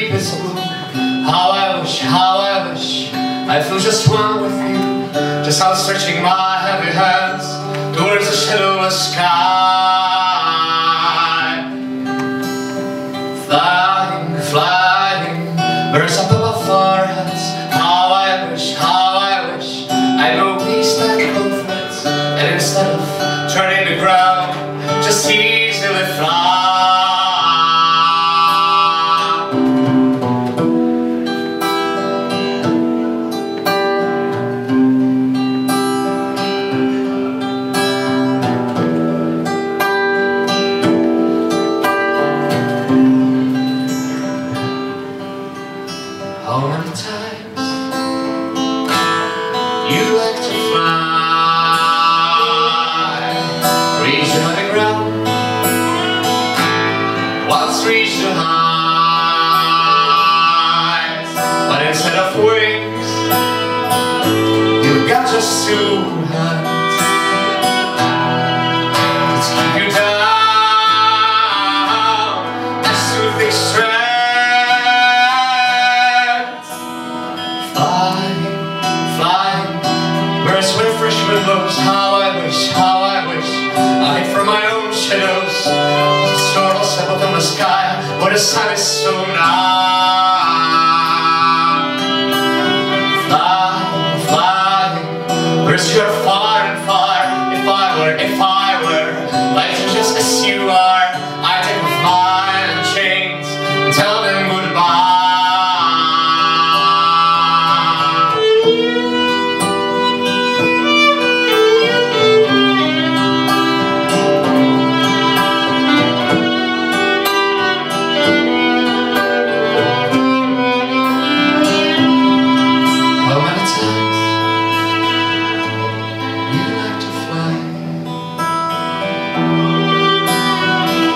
deepest wound. How I wish I feel just one with you, just outstretching my heavy hands towards the shadowless sky. Flying, flying, birds up above our heads. How I wish I know peace that comforts, and instead of turning the ground, just easily fly. How many times you like to fly? Reach another ground, once reach the heights, but instead of wings, you've got just two hands. Let's keep you down, let's soothing strength. How I wish I hid from my own shadows. The stars will step up in the sky, but the sun is so nigh. Flying, flying, where's your far and far? If I were like you just as you are, I'd take off my chains and tell them goodbye.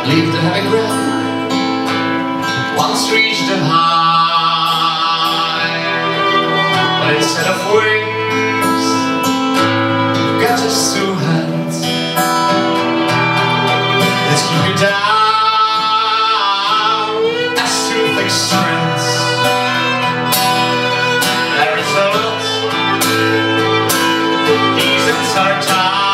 Leave the heavy ground, once reach the high, but instead of wings, you've got just two hands. Let's keep you down, as soothing strengths. There is a lot, these ends are tied.